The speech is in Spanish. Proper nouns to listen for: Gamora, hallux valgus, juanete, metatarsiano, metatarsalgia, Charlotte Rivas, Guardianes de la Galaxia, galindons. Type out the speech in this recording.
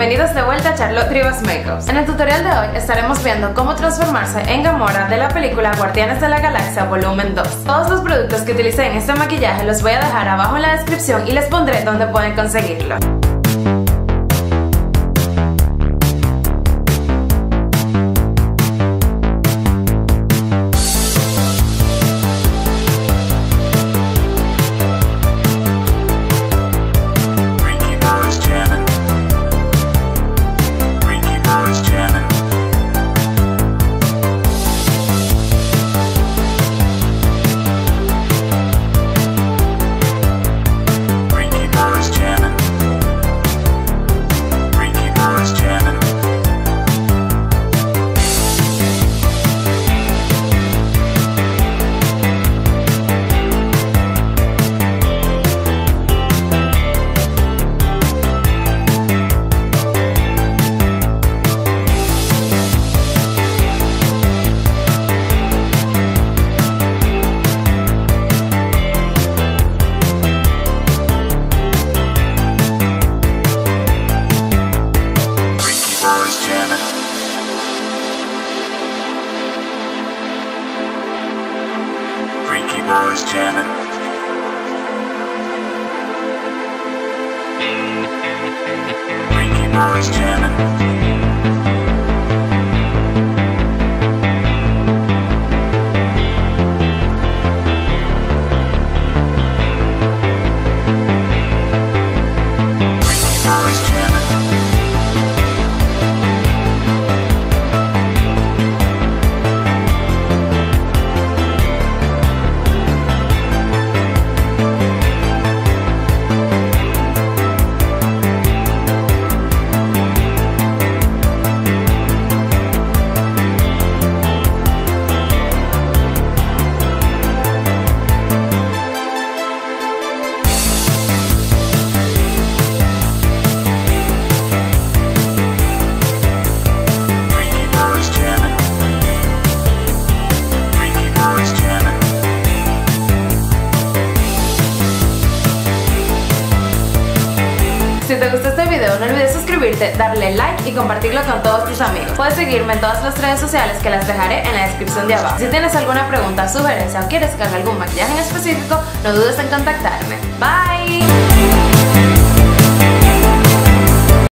bienvenidos de vuelta a Charlotte Rivas Makeups. En el tutorial de hoy estaremos viendo cómo transformarse en Gamora de la película Guardianes de la Galaxia Volumen 2. Todos los productos que utilicé en este maquillaje los voy a dejar abajo en la descripción y les pondré donde pueden conseguirlo. Si te gustó este video, no olvides suscribirte, darle like y compartirlo con todos tus amigos. Puedes seguirme en todas las redes sociales que las dejaré en la descripción de abajo. Si tienes alguna pregunta, sugerencia o quieres que haga algún maquillaje en específico, no dudes en contactarme. Bye.